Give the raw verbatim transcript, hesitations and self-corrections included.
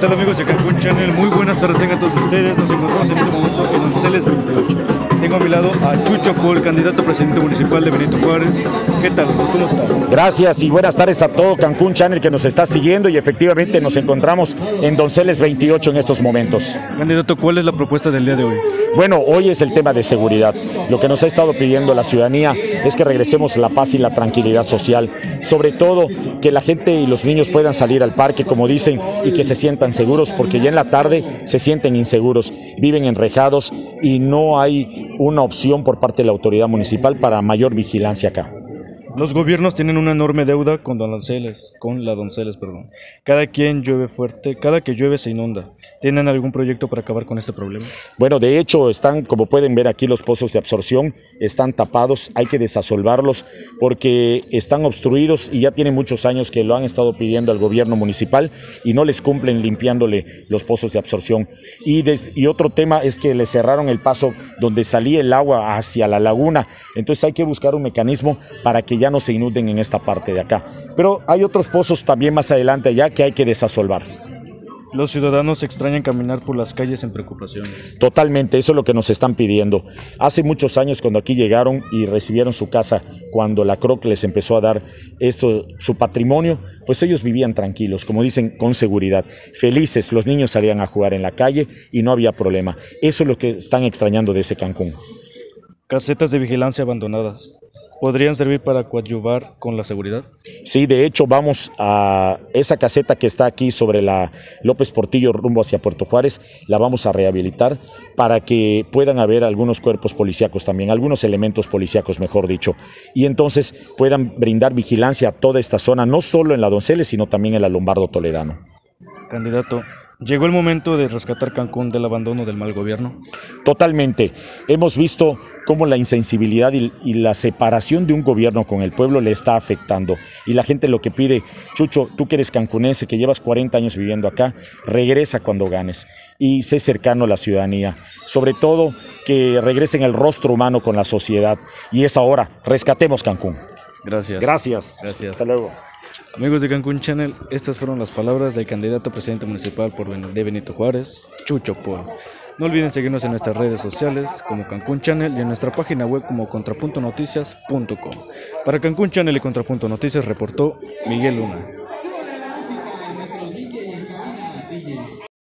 tal, amigos de Cancún Channel? Muy buenas tardes tengan todos ustedes. Nos encontramos en este momento en Donceles veintiocho. Tengo a mi lado a Chucho Pool, candidato a presidente municipal de Benito Juárez. ¿Qué tal? ¿Cómo está? Gracias y buenas tardes a todo Cancún Channel que nos está siguiendo, y efectivamente nos encontramos en Donceles veintiocho en estos momentos. Candidato, ¿cuál es la propuesta del día de hoy? Bueno, hoy es el tema de seguridad. Lo que nos ha estado pidiendo la ciudadanía es que regresemos la paz y la tranquilidad social. Sobre todo que la gente y los niños puedan salir al parque, como dicen, y que se sientan seguros, porque ya en la tarde se sienten inseguros, viven enrejados y no hay una opción por parte de la autoridad municipal para mayor vigilancia acá. Los gobiernos tienen una enorme deuda con Donceles, con la Donceles, perdón. Cada quien llueve fuerte, cada que llueve se inunda. ¿Tienen algún proyecto para acabar con este problema? Bueno, de hecho, están, como pueden ver aquí, los pozos de absorción están tapados, hay que desasolvarlos porque están obstruidos y ya tienen muchos años que lo han estado pidiendo al gobierno municipal y no les cumplen limpiándole los pozos de absorción. Y, des, y otro tema es que le cerraron el paso donde salía el agua hacia la laguna. Entonces hay que buscar un mecanismo para que ya no se inunden en esta parte de acá. Pero hay otros pozos también más adelante allá que hay que desasolvar. Los ciudadanos extrañan caminar por las calles en preocupación. Totalmente, eso es lo que nos están pidiendo. Hace muchos años, cuando aquí llegaron y recibieron su casa, cuando la Croc les empezó a dar esto, su patrimonio, pues ellos vivían tranquilos, como dicen, con seguridad, felices. Los niños salían a jugar en la calle y no había problema. Eso es lo que están extrañando de ese Cancún. Casetas de vigilancia abandonadas. ¿Podrían servir para coadyuvar con la seguridad? Sí, de hecho vamos a esa caseta que está aquí sobre la López Portillo rumbo hacia Puerto Juárez, la vamos a rehabilitar para que puedan haber algunos cuerpos policíacos también, algunos elementos policíacos mejor dicho, y entonces puedan brindar vigilancia a toda esta zona, no solo en la Donceles, sino también en la Lombardo Toledano. Candidato, ¿llegó el momento de rescatar Cancún del abandono del mal gobierno? Totalmente. Hemos visto cómo la insensibilidad y, y la separación de un gobierno con el pueblo le está afectando. Y la gente lo que pide, Chucho, tú que eres cancunense, que llevas cuarenta años viviendo acá, regresa cuando ganes y sé cercano a la ciudadanía. Sobre todo que regresen el rostro humano con la sociedad. Y es ahora, rescatemos Cancún. Gracias. Gracias. Gracias. Hasta luego. Amigos de Cancún Channel, estas fueron las palabras del candidato a presidente municipal por ben de Benito Juárez, Chucho Pool. No olviden seguirnos en nuestras redes sociales como Cancún Channel y en nuestra página web como contrapunto noticias punto com. Para Cancún Channel y Contrapunto Noticias reportó Miguel Luna.